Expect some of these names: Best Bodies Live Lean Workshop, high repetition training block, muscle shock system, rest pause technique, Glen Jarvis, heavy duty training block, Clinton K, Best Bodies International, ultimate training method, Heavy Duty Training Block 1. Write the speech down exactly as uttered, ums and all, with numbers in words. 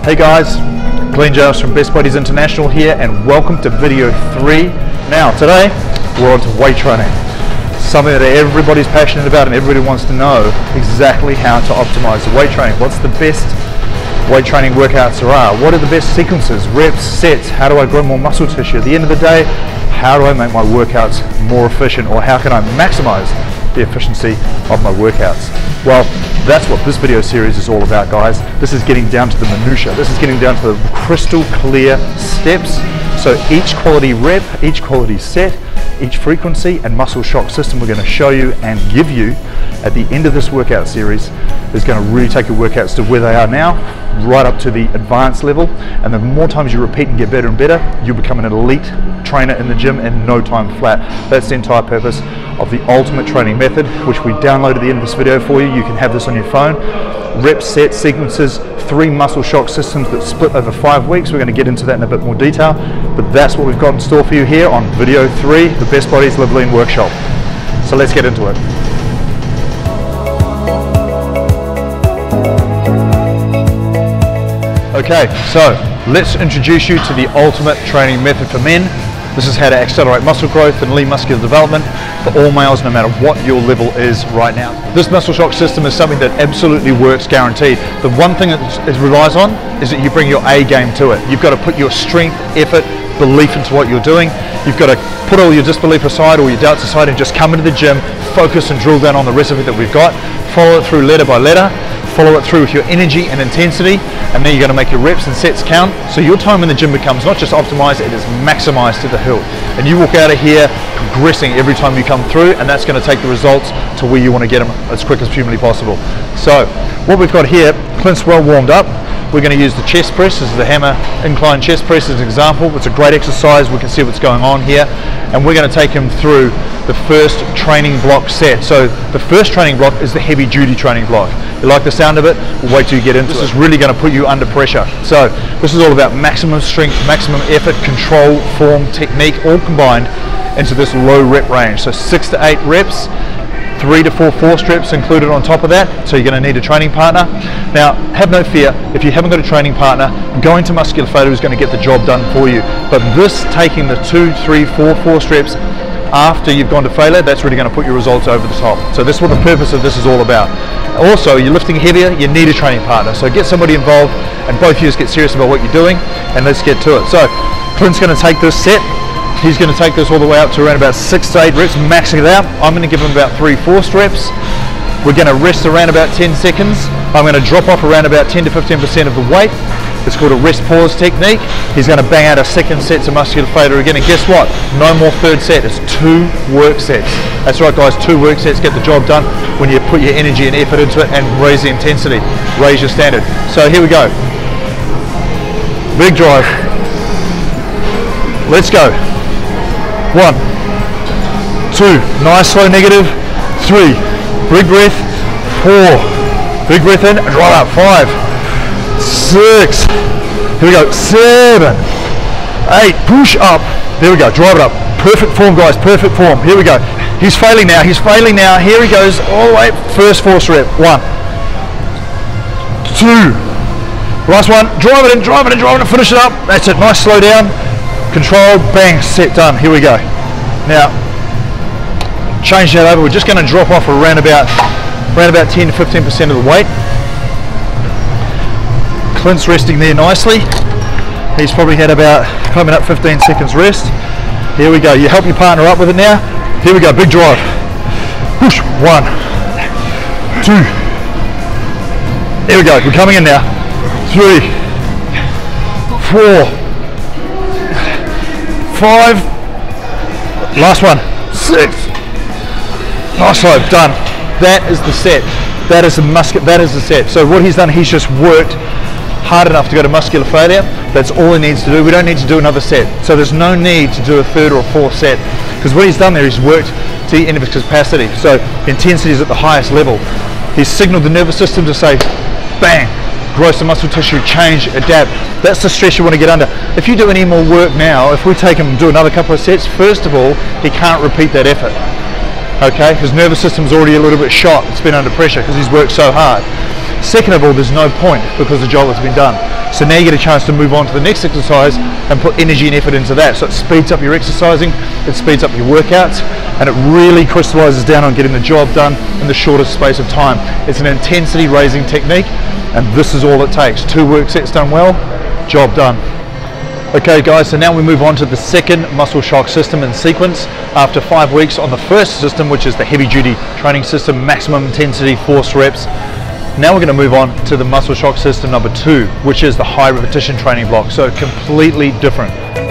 Hey guys, Glen Jarvis from Best Bodies International here, and welcome to video three. Now today we're on to weight training, something that everybody's passionate about and everybody wants to know exactly how to optimize the weight training. What's the best weight training workouts there are? What are the best sequences, reps, sets? How do I grow more muscle tissue? At the end of the day, how do I make my workouts more efficient, or how can I maximize the efficiency of my workouts? Well, that's what this video series is all about, guys. This is getting down to the minutiae. This is getting down to the crystal clear steps. So each quality rep, each quality set, each frequency and muscle shock system we're going to show you and give you at the end of this workout series is going to really take your workouts to where they are now, right up to the advanced level. And the more times you repeat and get better and better, you become an elite trainer in the gym in no time flat. That's the entire purpose of the ultimate training method, which we downloaded at the end of this video for you. You can have this on your phone. Rep, set, sequences, three muscle shock systems that split over five weeks. We're going to get into that in a bit more detail, but that's what we've got in store for you here on video three, the Best Bodies Live Lean Workshop. So let's get into it. Okay, so let's introduce you to the ultimate training method for men. This is how to accelerate muscle growth and lean muscular development for all males, no matter what your level is right now. This muscle shock system is something that absolutely works, guaranteed. The one thing that it relies on is that you bring your A game to it. You've got to put your strength, effort, belief into what you're doing. You've got to put all your disbelief aside, all your doubts aside, and just come into the gym, focus and drill down on the recipe that we've got. Follow it through letter by letter. Follow it through with your energy and intensity, and then you're going to make your reps and sets count, so your time in the gym becomes not just optimized, it is maximized to the hilt. And you walk out of here progressing every time you come through, and that's going to take the results to where you want to get them as quick as humanly possible. So what we've got here, Clint's well warmed up. We're going to use the chest press. This is the hammer incline chest press as an example. It's a great exercise. We can see what's going on here. And we're going to take him through the first training block set. So the first training block is the heavy duty training block. You like the sound of it? We'll wait till you get into it. This is really going to put you under pressure. So this is all about maximum strength, maximum effort, control, form, technique, all combined into this low rep range. So six to eight reps, three to four force reps included on top of that, so you're going to need a training partner. Now, have no fear, if you haven't got a training partner, going to muscular failure is going to get the job done for you. But this, taking the two, three, four force reps after you've gone to failure, that's really going to put your results over the top. So that's what the purpose of this is all about. Also, you're lifting heavier, you need a training partner. So get somebody involved, and both of you just get serious about what you're doing, and let's get to it. So Clint's going to take this set. He's going to take this all the way up to around about six to eight reps, maxing it out. I'm going to give him about three forced reps. We're going to rest around about ten seconds. I'm going to drop off around about ten to fifteen percent of the weight. It's called a rest pause technique. He's going to bang out a second set to muscular failure again. And guess what? No more third set. It's two work sets. That's right, guys. Two work sets get the job done when you put your energy and effort into it and raise the intensity, raise your standard. So here we go. Big drive. Let's go. One, two, nice slow negative, three, big breath, four, big breath in, drive up, five, six, here we go, seven, eight, push up, there we go, drive it up, perfect form guys, perfect form, here we go, he's failing now, he's failing now, here he goes, all the way, first force rep, one, two, last one, drive it in, drive it in, drive it in, finish it up, that's it, nice slow down, control, bang, set, done, here we go. Now, change that over, we're just gonna drop off around about, around about ten to fifteen percent of the weight. Clint's resting there nicely. He's probably had about, coming up fifteen seconds rest. Here we go, you help your partner up with it now. Here we go, big drive. Push, one, two. There we go, we're coming in now. Three, four, five, last one, six, nice slow, done. That is the set, that is the muscular, that is the set. So what he's done, he's just worked hard enough to go to muscular failure. That's all he needs to do. We don't need to do another set. So there's no need to do a third or a fourth set, because what he's done there, he's worked to the end of his capacity. So intensity is at the highest level. He's signaled the nervous system to say, bang, grow some muscle tissue, change, adapt. That's the stress you want to get under. If you do any more work now, if we take him and do another couple of sets, first of all, he can't repeat that effort. Okay, his nervous system's already a little bit shot. It's been under pressure because he's worked so hard. Second of all, there's no point because the job has been done. So now you get a chance to move on to the next exercise and put energy and effort into that. So it speeds up your exercising, it speeds up your workouts, and it really crystallizes down on getting the job done in the shortest space of time. It's an intensity raising technique, and this is all it takes. Two work sets done well, job done. Okay guys, so now we move on to the second muscle shock system in sequence after five weeks on the first system, which is the heavy duty training system, maximum intensity, force reps. Now we're going to move on to the muscle shock system number two, which is the high repetition training block. So completely different.